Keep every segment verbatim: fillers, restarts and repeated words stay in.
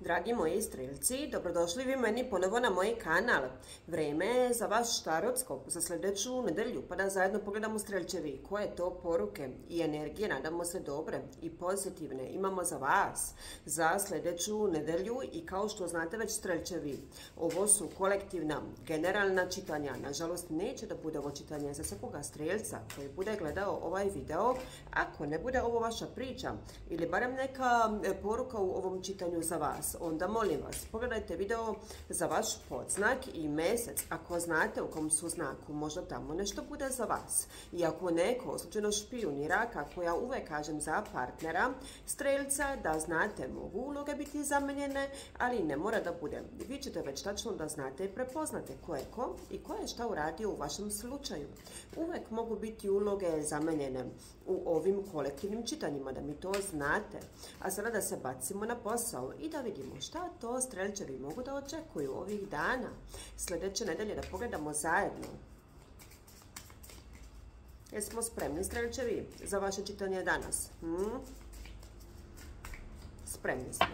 Dragi moji strelci, dobrodošli vi meni ponovo na moj kanal. Vreme je za vaš štaroskop za sljedeću nedelju, pa da zajedno pogledamo strelčevi koje to poruke i energije, nadamo se dobre i pozitivne, imamo za vas za sljedeću nedelju. I kao što znate već strelčevi, ovo su kolektivna, generalna čitanja. Nažalost, neće da bude ovo čitanje za svakoga strelca koji bude gledao ovaj video, ako ne bude ovo vaša priča ili barem neka poruka u ovom čitanju za vas. Onda molim vas, pogledajte video za vaš podznak i mjesec, ako znate u kom su znaku, možda tamo nešto bude za vas. I ako neko slučajno špijunira, kako ja uvek kažem za partnera strelca, da znate, mogu uloge biti zamenjene, ali ne mora da bude. Vi ćete već tačno da znate i prepoznate ko je ko i ko je šta uradio u vašem slučaju. Uvek mogu biti uloge zamenjene u ovim kolektivnim čitanjima, da mi to znate. A sada da se bacimo na posao i da vidimo šta to strelčevi mogu da očekuju ovih dana. Sljedeće nedelje da pogledamo zajedno. Jesmo spremni strelčevi za vaše čitanje danas? Hmm? Spremni smo.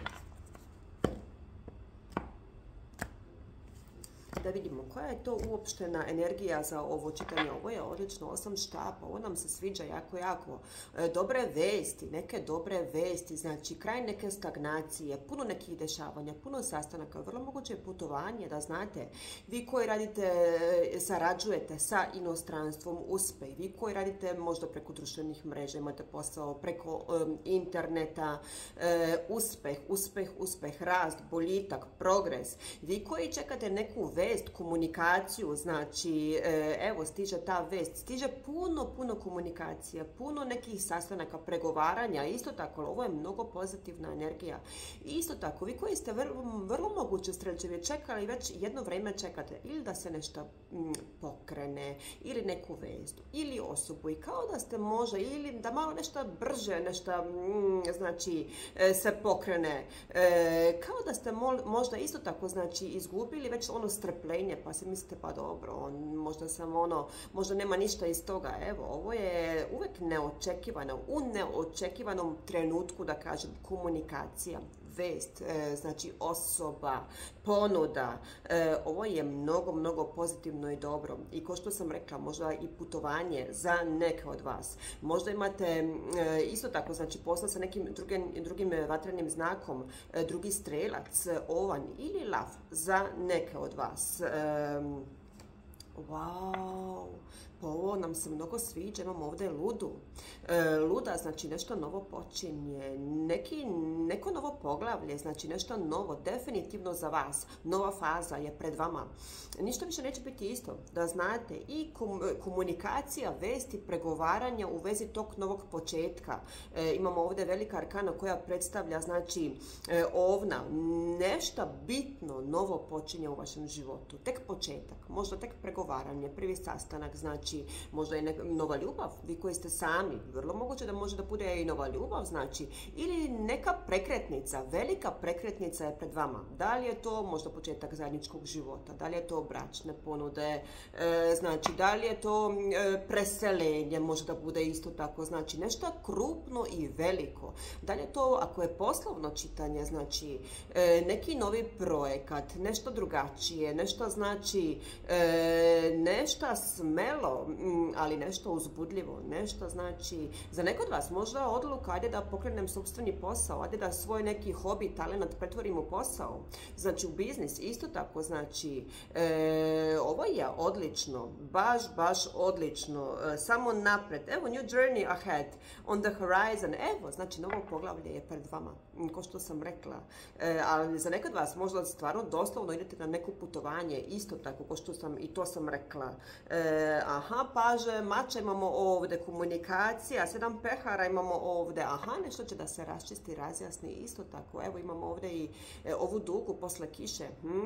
Da vidimo koja je to uopštena energija za ovo čitanje. Ovo je odlično, osam štapa, ovo nam se sviđa jako, jako. Dobre vesti, neke dobre vesti, znači kraj neke stagnacije, puno nekih dešavanja, puno sastanaka, vrlo moguće je putovanje, da znate. Vi koji radite, sarađujete sa inostranstvom, uspeh. Vi koji radite možda preko društvenih mreža, imate posao preko um, interneta, e, uspeh, uspeh, uspeh, rast, boljitak, progres. Vi koji čekate neku vest, komunikaciju, znači evo stiže ta vest, stiže puno, puno komunikacija, puno nekih sastanaka, pregovaranja, isto tako, ovo je mnogo pozitivna energija. Isto tako, vi koji ste vrlo, vrlo moguće strelčevi čekali, već jedno vrijeme čekate ili da se nešto m, pokrene, ili neku vest, ili osobu, i kao da ste možda, ili da malo nešto brže, nešto m, znači se pokrene, e, kao da ste mo, možda isto tako, znači izgubili već ono strpljenje, pa se mislite pa dobro, on, možda sam ono, možda nema ništa iz toga. Evo, ovo je uvek neočekivano, u neočekivanom trenutku, da kažem, komunikacija, vest, e, znači osoba, ponuda. E, ovo je mnogo, mnogo pozitivno i dobro. I kao što sam rekla, možda i putovanje za neke od vas. Možda imate e, isto tako, znači posla sa nekim drugim, drugim vatrenim znakom, e, drugi strelac, ovan ili lav za neke od vas. Um, wow, pa ovo nam se mnogo sviđa, imamo ovdje ludu. E, luda, znači nešto novo počinje, neki, neko novo poglavlje, znači nešto novo, definitivno za vas. Nova faza je pred vama. Ništa više neće biti isto, da znate, i kom, komunikacija, vesti, pregovaranja u vezi tog novog početka. E, imamo ovdje velika arkana koja predstavlja, znači, e, ovna. Nešto bitno novo počinje u vašem životu. Tek početak, možda tek pregovaranje, prvi sastanak, znači, možda je nova ljubav, vi koji ste sami, vrlo moguće da može da bude i nova ljubav, znači, ili neka prekretnica, velika prekretnica je pred vama. Da li je to možda početak zajedničkog života, da li je to bračne ponude, e, znači, da li je to e, preseljenje, može da bude isto tako, znači, nešto krupno i veliko. Da li je to, ako je poslovno čitanje, znači, e, neki novi projekat, nešto drugačije, nešto, znači, e, nešto smelo, ali nešto uzbudljivo, nešto, znači, za nekog od vas možda odluka, ajde da pokrenem sopstveni posao, ajde da svoj neki hobi, talent pretvorim u posao, znači u biznis, isto tako, znači, e, ovo je odlično, baš, baš odlično, e, samo napred, evo, new journey ahead, on the horizon, evo, znači, novo poglavlje je pred vama, kao što sam rekla, e, ali za nekog od vas možda stvarno doslovno idete na neko putovanje, isto tako, kao što sam, i to sam rekla, e, aha, paže, mača imamo ovdje, komunikacija, sedam pehara imamo ovdje, aha, nešto će da se raščisti, razjasni, isto tako, evo imamo ovdje i e, ovu dugu posle kiše, hm?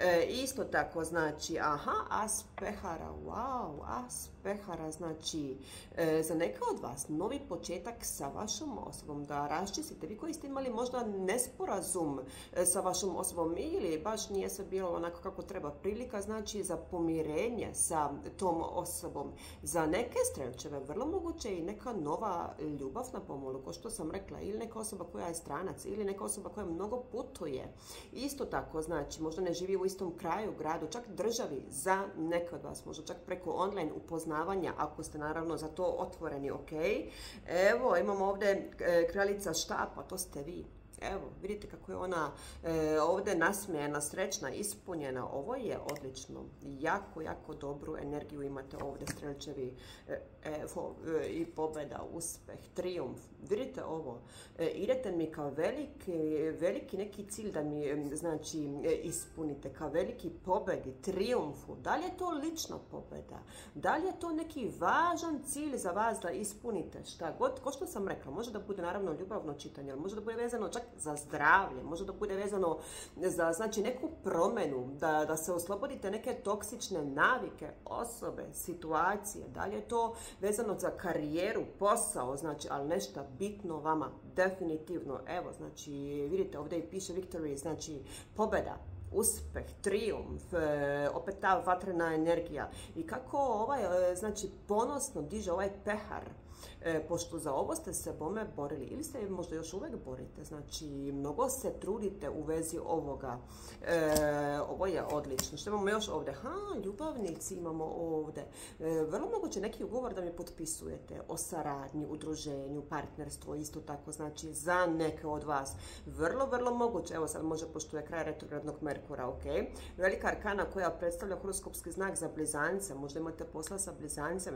e, isto tako, znači, aha, as pehara, wow, as pehara, znači, e, za neka od vas novi početak sa vašom osobom, da raščistite, vi koji ste imali možda nesporazum e, sa vašom osobom, ili baš nije sve bilo onako kako treba, prilika, znači, za pomirenje, povjerenje sa tom osobom. Za neke strelčeve vrlo moguće i neka nova ljubav na pomolu, kao što sam rekla, ili neka osoba koja je stranac, ili neka osoba koja mnogo putuje. Isto tako, znači, možda ne živi u istom kraju, gradu, čak državi, za neke od vas, možda čak preko online upoznavanja, ako ste naravno za to otvoreni, ok? Evo, imamo ovdje kraljica štapa, to ste vi. Evo, vidite kako je ona e, ovdje nasmijena, srećna, ispunjena. Ovo je odlično. Jako, jako dobru energiju imate ovdje, strelčevi. E, evo, e, i pobjeda, uspeh, trijumf. Vidite ovo. E, idete mi kao veliki, veliki neki cilj da mi, znači, ispunite. Kao veliki pobjedi, trijumfu. Da li je to lična pobjeda? Da li je to neki važan cilj za vas da ispunite? Šta god, ko što sam rekla, može da bude naravno ljubavno čitanje, ali može da bude vezano čak za zdravlje, može da bude vezano za, znači, neku promjenu, da, da se oslobodite neke toksične navike, osobe, situacije. Da li je to vezano za karijeru, posao, znači, ali nešto bitno vama, definitivno. Evo, znači, vidite, ovdje i piše victory, znači, pobjeda, uspeh, trijumf, opet ta vatrena energija. I kako ovaj, znači, ponosno diže ovaj pehar, pošto za ovo ste se bome borili ili se možda još uvijek borite, znači mnogo se trudite u vezi ovoga. E, ovo je odlično. Što imamo još ovdje? Ha, ljubavnici imamo ovdje. E, vrlo moguće neki ugovor da mi potpisujete o saradnji, udruženju, partnerstvo, isto tako, znači za neke od vas. Vrlo, vrlo moguće, evo sad može, pošto je kraj retrogradnog Merkura, ok. Velika arkana koja predstavlja horoskopski znak za blizance, možda imate posla sa blizancem,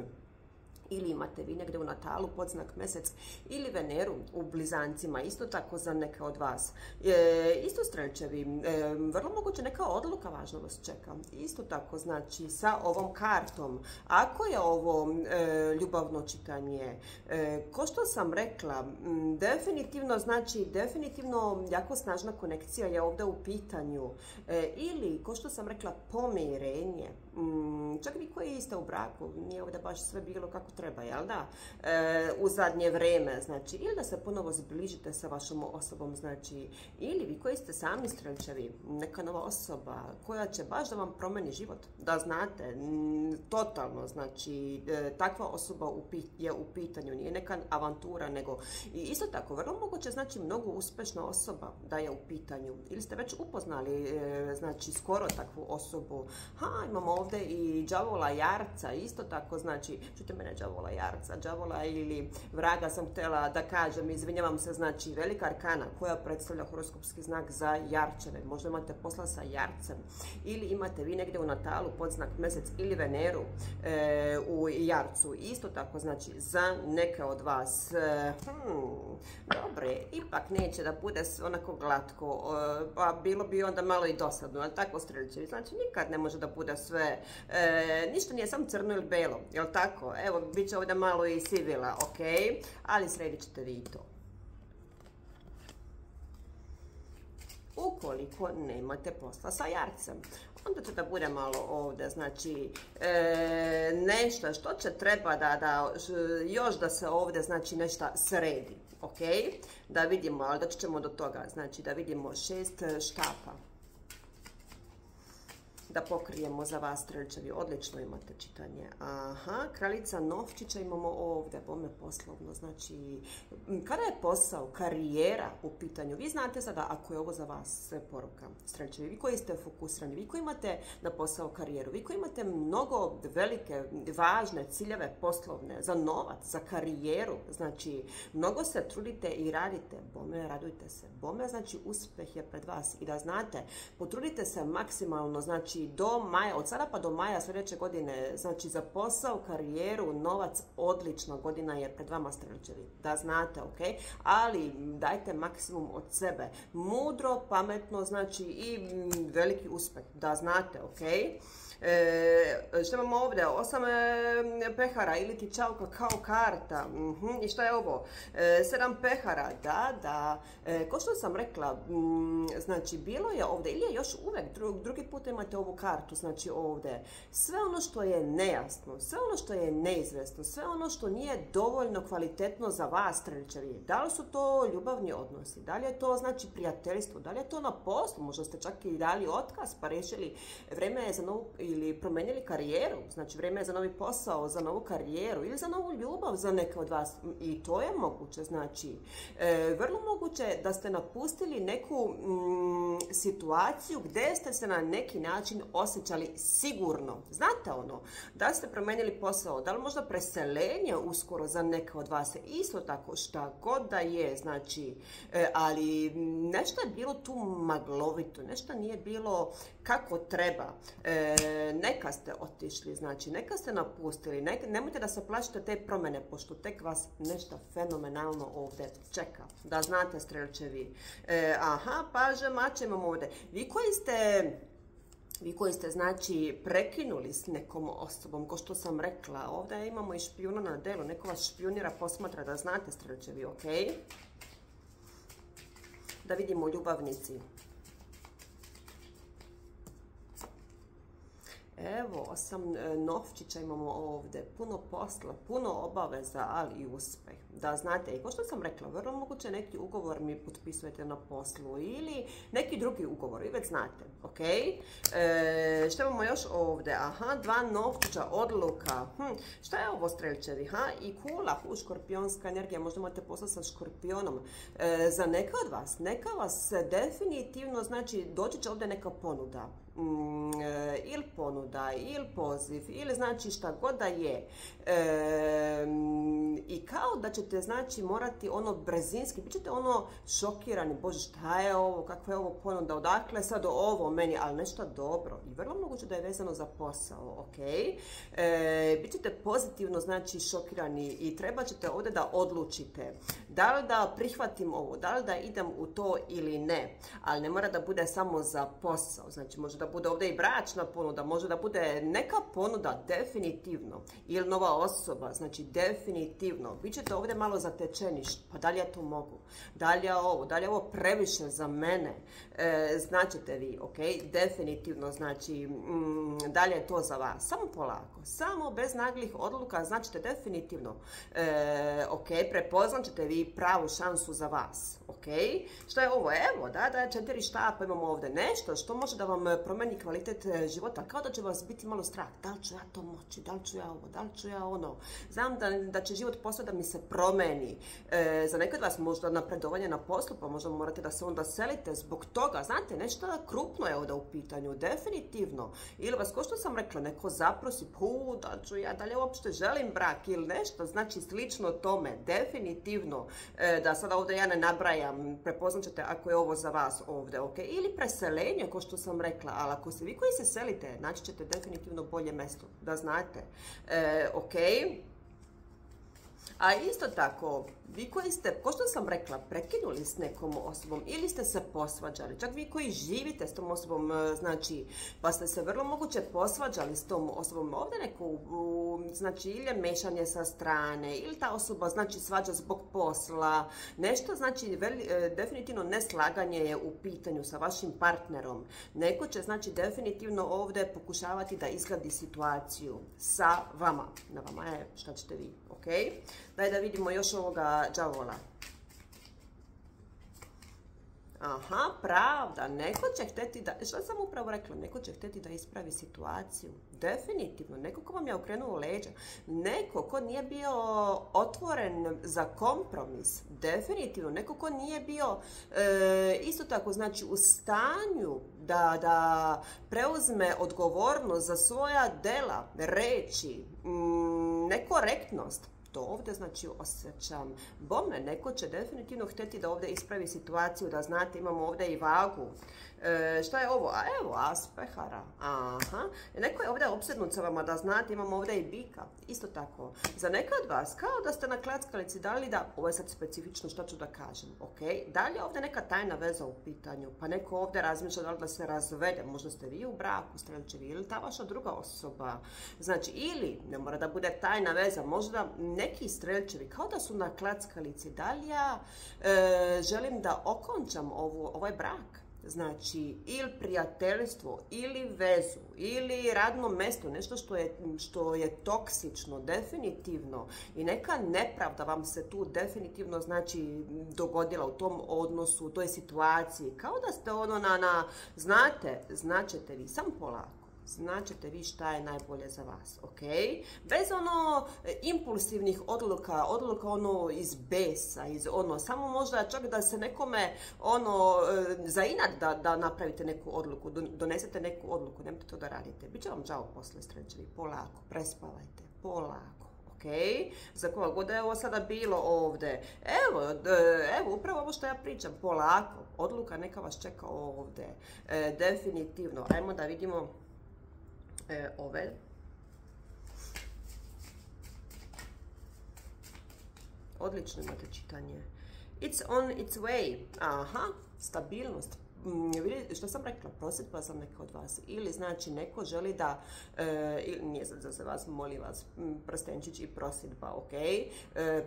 ili imate vi negdje u natalu podznak mjesec ili Veneru u blizancima, isto tako za neke od vas. E, isto strelčevi, e, vrlo moguće neka odluka važna vas čeka. Isto tako, znači, sa ovom kartom. Ako je ovo e, ljubavno čitanje, e, ko što sam rekla, m, definitivno, znači, definitivno jako snažna konekcija je ovdje u pitanju. E, ili, ko što sam rekla, pomirenje. M, čak vi koji ste u braku, nije ovdje baš sve bilo kako treba, jel da? E, u zadnje vrijeme, znači, ili da se ponovo zbližite sa vašom osobom, znači, ili vi koji ste sami strelčevi, neka nova osoba koja će baš da vam promeni život, da znate, m, totalno, znači, e, takva osoba u, je u pitanju, nije neka avantura, nego, i isto tako, vrlo moguće, znači, mnogo uspešna osoba da je u pitanju, ili ste već upoznali, e, znači, skoro takvu osobu. Ha, imamo ovdje i đavola jarca, isto tako, znači, čujte mene, đavola jarca, đavola ili vraga sam htjela da kažem, izvinjavam se, znači, velika arkana koja predstavlja horoskopski znak za jarčeve. Možda imate posla sa jarcem ili imate vi negdje u natalu podznak mjesec ili Veneru e, u jarcu, isto tako, znači, za neke od vas. E, hmm, dobre, ipak neće da bude onako glatko, e, pa bilo bi onda malo i dosadno, ali tako, strelčevi, znači, nikad ne može da bude sve, e, ništa nije sam crno ili belo, jel tako? Evo, bit će ovdje malo i sivila, ok, ali sredit ćete vi i to. Ukoliko nemate posla sa jarcem, onda će da bude malo ovdje, znači, e, nešto što će treba da, da, još da se ovdje, znači, nešto sredi, ok? Da vidimo, ali doći ćemo do toga, znači, da vidimo šest štapa. Da pokrijemo za vas, strelčevi. Odlično imate čitanje. Aha, kraljica novčića imamo ovdje, bome poslovno, znači, kada je posao, karijera u pitanju, vi znate sada ako je ovo za vas poruka, strelčevi, vi koji ste fokusirani, vi koji imate na posao, karijeru, vi koji imate mnogo velike, važne ciljeve poslovne, za novac, za karijeru, znači, mnogo se trudite i radite, bome, radujte se, bome, znači, uspjeh je pred vas i da znate, potrudite se maksimalno, znači, do maja, od sada pa do maja sljedeće godine, znači, za posao, karijeru, novac, odlična godina je pred vama, strelčevi, da znate, ok? Ali dajte maksimum od sebe, mudro, pametno, znači, i veliki uspeh, da znate, ok? E, što imamo ovdje? Osam pehara ili ti čauka kao karta. Mm-hmm. I što je ovo? E, sedam pehara, da, da. E, ko što sam rekla, m, znači, bilo je ovdje ili je još uvijek, dru, drugi put imate ovo ovu kartu, znači ovdje, sve ono što je nejasno, sve ono što je neizvjesno, sve ono što nije dovoljno kvalitetno za vas, streličevi, da li su to ljubavni odnosi, da li je to znači prijateljstvo, da li je to na poslu, možda ste čak i dali otkaz pa rešili, vreme je za novu, ili promenili karijeru, znači vreme je za novi posao, za novu karijeru ili za novu ljubav za neke od vas, i to je moguće, znači e, vrlo moguće da ste napustili neku mm, situaciju gdje ste se na neki način osjećali sigurno, znate ono, da ste promenili posao, da li možda preseljenje uskoro za neke od vas, isto tako, šta god da je, znači, e, ali nešto je bilo tu maglovito, nešto nije bilo kako treba, e, neka ste otišli, znači, neka ste napustili, ne, nemojte da se plašite te promjene, pošto tek vas nešto fenomenalno ovdje čeka, da znate, strelčevi. E, aha, paže, mače imamo ovdje, vi koji ste... Vi koji ste, znači, prekinuli s nekom osobom, ko što sam rekla, ovdje imamo i špijuna na delu, neko vas špijunira, posmatra, da znate, strelčevi, ok? Da vidimo, ljubavnici. Evo, osam novčića imamo ovdje, puno posla, puno obaveza, ali i uspeh. Da znate, i kao što sam rekla, vrlo moguće neki ugovor mi potpisujete na poslu ili neki drugi ugovor, vi već znate, ok? E, šta imamo još ovdje? Aha, dva novčića, odluka. Hm, šta je ovo, strelčevi? Ha? I kula, u škorpionska energija, možda imate posla sa škorpionom. E, za neka od vas, neka vas definitivno, znači, doći će ovdje neka ponuda. Ili ponuda, ili poziv, ili znači šta god da je. E, I kao da ćete, znači, morati ono brzinski, bit ćete ono šokirani, bože šta je ovo, kakva je ovo ponuda, odakle sad ovo meni, ali nešto dobro. I vrlo moguće da je vezano za posao, ok? E, bit ćete pozitivno, znači, šokirani i treba ćete ovdje da odlučite da li da prihvatim ovo, da li da idem u to ili ne. Ali ne mora da bude samo za posao, znači može da bude ovdje i bračna ponuda, može da bude neka ponuda definitivno, ili nova osoba, znači definitivno. Vi ćete ovdje malo zatečeni, pa da li ja to mogu, da li ja ovo, da li je ovo previše za mene, e, značite vi, ok, definitivno, znači mm, da li je to za vas, samo polako, samo bez naglih odluka, značite definitivno, e, ok, prepoznat ćete vi pravu šansu za vas, ok, šta je ovo, evo, da, da, četiri štapa imamo ovdje, nešto što može da vam promeni kvalitet života, kao da će vas biti malo strah, da li ću ja to moći, da li ću ja ovo, da li ću ja ono, znam da, da će život posao da mi se promeni, e, za nekad vas možda napredovanje na poslu, pa možda morate da se onda selite zbog toga, znate, nešto krupno je ovdje u pitanju, definitivno, ili vas, ko što sam rekla, neko zaprosi, pu, da ću ja, da li uopšte želim brak ili nešto, znači slično tome, definitivno, e, da sada ovdje ja ne nabrajam, prepoznat ćete ako je ovo za vas ovdje, ok, ili preseljenje, ko što sam rekla, ali ako se vi koji se selite, naći ćete definitivno bolje mjesto, da znate, e, ok. A isto tako, vi koji ste, kao što sam rekla, prekinuli s nekom osobom ili ste se posvađali, čak vi koji živite s tom osobom, znači, pa ste se vrlo moguće posvađali s tom osobom, ovdje neko, znači, ili je mešanje sa strane, ili ta osoba, znači, svađa zbog posla, nešto, znači, veli, definitivno neslaganje je u pitanju sa vašim partnerom. Neko će, znači, definitivno ovdje pokušavati da izgledi situaciju sa vama. Na vama je šta ćete vi, ok? Daj da vidimo još ovoga đavola. Aha, pravda. Neko će htjeti da, što sam upravo rekla, neko će htjeti da ispravi situaciju. Definitivno. Neko ko vam je okrenuo leđa. Neko ko nije bio otvoren za kompromis. Definitivno. Neko ko nije bio e, isto tako, znači, u stanju da, da preuzme odgovornost za svoja dela, reči, m, nekorektnost. To ovdje, znači, osjećam. Bome, neko će definitivno htjeti da ovdje ispravi situaciju, da znate, imamo ovdje i vagu. E, šta je ovo? A evo, as pehara. Aha. Neko je ovdje opsednut sa vama, da znate, imamo ovdje i bika. Isto tako. Za neka od vas, kao da ste na klackalici, da li da, ovo je sad specifično što ću da kažem, ok? Da li je ovdje neka tajna veza u pitanju? Pa neko ovdje razmišlja da li da se razvede. Možda ste vi u braku, strelčevi, ili ta vaša druga osoba. Znači, ili, ne mora da bude tajna veza, možda neki strelčevi kao da su na klackalici, da li ja e, želim da okončam ovu, ovaj brak? znači ili prijateljstvo, ili vezu, ili radno mjesto, nešto što je, što je toksično, definitivno. I neka nepravda vam se tu definitivno znači dogodila u tom odnosu, u toj situaciji. Kao da ste ono na, na znate, značete vi, sam polako. Značite vi šta je najbolje za vas, ok? Bez ono impulsivnih odluka, odluka ono iz besa, iz ono, samo možda čak da se nekome ono zainat da, da napravite neku odluku, donesete neku odluku, nemojte to da radite. Biće vam žao posle srećevi, polako, prespavajte, polako. Okay. Za koga god da je ovo sada bilo ovdje. Evo, evo, upravo ovo što ja pričam, polako, odluka neka vas čeka ovdje, e, definitivno. Ajmo da vidimo e, ove. Odlično imate čitanje. It's on its way. Aha, stabilnost. Što sam rekla, prosjetila sam neka od vas. Ili znači neko želi da, e, nije sad za vas, molim vas, prstenčić i prosjetba, ok? E,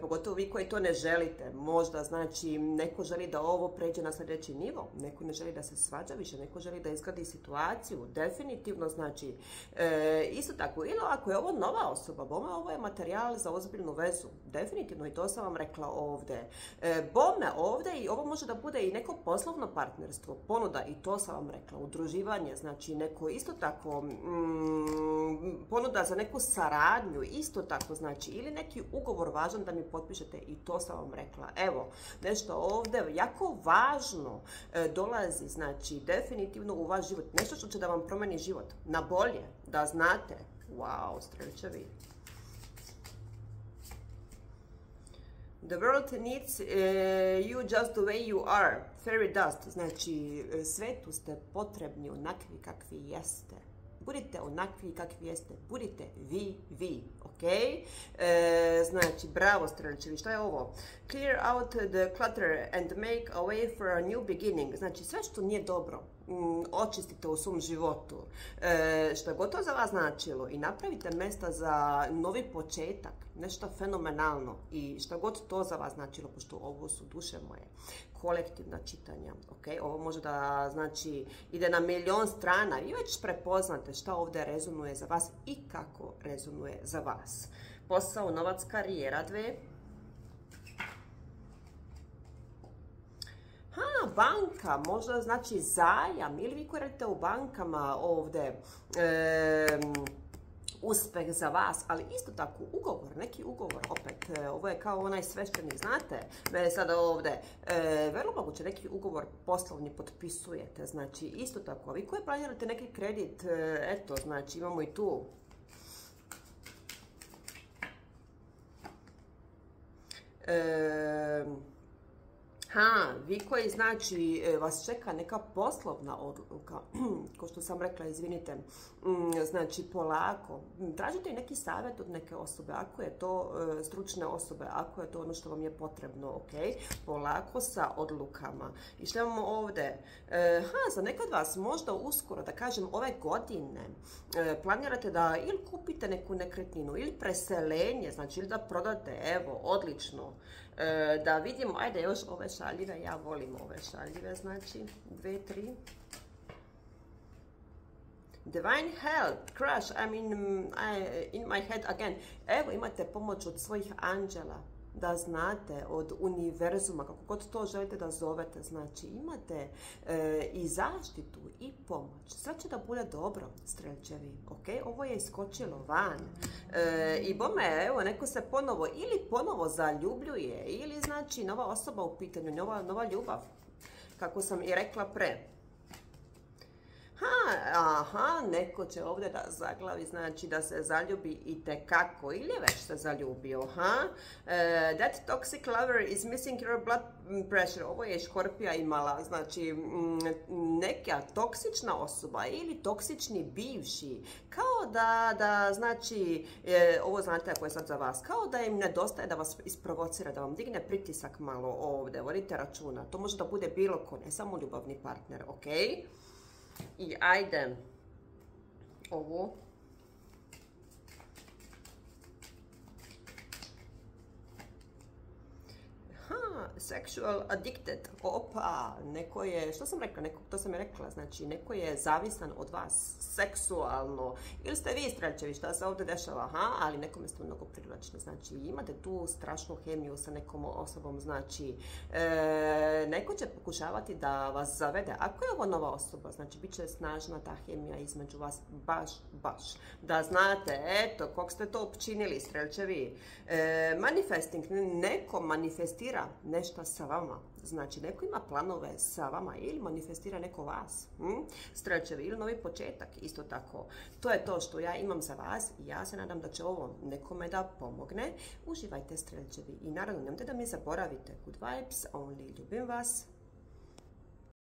pogotovo vi koji to ne želite. Možda znači neko želi da ovo pređe na sljedeći nivo, neko ne želi da se svađa više, neko želi da izgradi situaciju, definitivno znači. E, isto tako, ili ako je ovo nova osoba, bome ovo je materijal za ozbiljnu vezu, definitivno, i to sam vam rekla ovdje. E, bome ovdje i ovo može da bude i neko poslovno partnerstvo, ponuda, i to sam vam rekla, udruživanje, znači neko isto tako, mm, ponuda za neku saradnju, isto tako znači, ili neki ugovor važan da mi potpišete, i to sam vam rekla. Evo, nešto ovdje jako važno e, dolazi, znači definitivno u vaš život, nešto što će da vam promeni život, na bolje, da znate. Wow, strelčevi. The world needs uh, you just the way you are. Fairy dust. Znači, svetu ste potrebni onakvi kakvi jeste. Budite onakvi kakvi jeste. Budite vi, vi. Ok? E, znači, bravo, strelčevi. Šta je ovo? Clear out the clutter and make a way for a new beginning. Znači, sve što nije dobro očistite u svom životu, e, što je gotovo za vas značilo, i napravite mjesta za novi početak, nešto fenomenalno, i što god to za vas značilo, pošto ovo su, duše moje, kolektivna čitanja, okay? Ovo može da znači ide na milion strana, i već prepoznate šta ovdje rezonuje za vas i kako rezonuje za vas. Posao, novac, karijera, dve. Ha, banka, možda znači zajam, ili vi koji radite u bankama ovdje, e, uspeh za vas, ali isto tako ugovor, neki ugovor, opet, e, ovo je kao onaj svešteni, znate, mene sada ovdje, e, vrlo moguće neki ugovor poslovni potpisujete, znači isto tako, a vi koji planirate neki kredit, e, eto, znači imamo i tu. E, Ha, vi koji znači vas čeka neka poslovna odluka, kao što sam rekla, izvinite, znači polako, tražite i neki savjet od neke osobe, ako je to stručne osobe, ako je to ono što vam je potrebno, ok, polako sa odlukama. I što imamo ovdje? Ha, za nekad vas možda uskoro, da kažem ove godine, planirate da ili kupite neku nekretninu, ili preselenje, znači ili da prodate, evo, odlično. Da vidimo, ajde još ove šaljive, ja volim ove šaljive, znači, dve, tri. Divine help, crush, I'm in, I, in my head again. Evo, imate pomoć od svojih anđela, da znate, od univerzuma, kako god to želite da zovete, znači imate e, i zaštitu i pomoć. Sve će da bude dobro, strelčevi, ok? Ovo je iskočilo van. E, I bome, evo, neko se ponovo, ili ponovo zaljubljuje, ili znači nova osoba u pitanju, nova, nova ljubav, kako sam i rekla pre. Ha, aha, neko će ovdje da zaglavi, znači da se zaljubi i tekako, ili je već se zaljubio, ha? Uh, that toxic lover is missing your blood pressure. Ovo je Škorpija imala, znači neka toksična osoba ili toksični bivši, kao da, da znači, e, ovo znate ako je sad za vas, kao da im nedostaje da vas isprovocira, da vam digne pritisak malo ovdje, vodite računa, to može da bude bilo ko, ne samo ljubavni partner, ok? I ajde, ovo. Ha, ona sexual addicted, opa, neko je, što sam rekla, neko, to sam je rekla, znači neko je zavisan od vas seksualno, ili ste vi strelčevi, šta se ovdje dešava, aha, ali nekome ste mnogo privlačni, znači imate tu strašnu hemiju sa nekom osobom, znači e, neko će pokušavati da vas zavede, ako je ovo nova osoba, znači bit će snažna ta hemija između vas, baš, baš, da znate, eto, kog ste to općinili, strelčevi, e, manifesting, neko manifestira nešto sa vama, znači neko ima planove sa vama ili manifestira neko vas, hm? Strelčevi, ili novi početak, isto tako. To je to što ja imam za vas i ja se nadam da će ovo nekome da pomogne. Uživajte, strelčevi, i naravno nemojte da mi zaboravite, Good Vibes only, ljubim vas.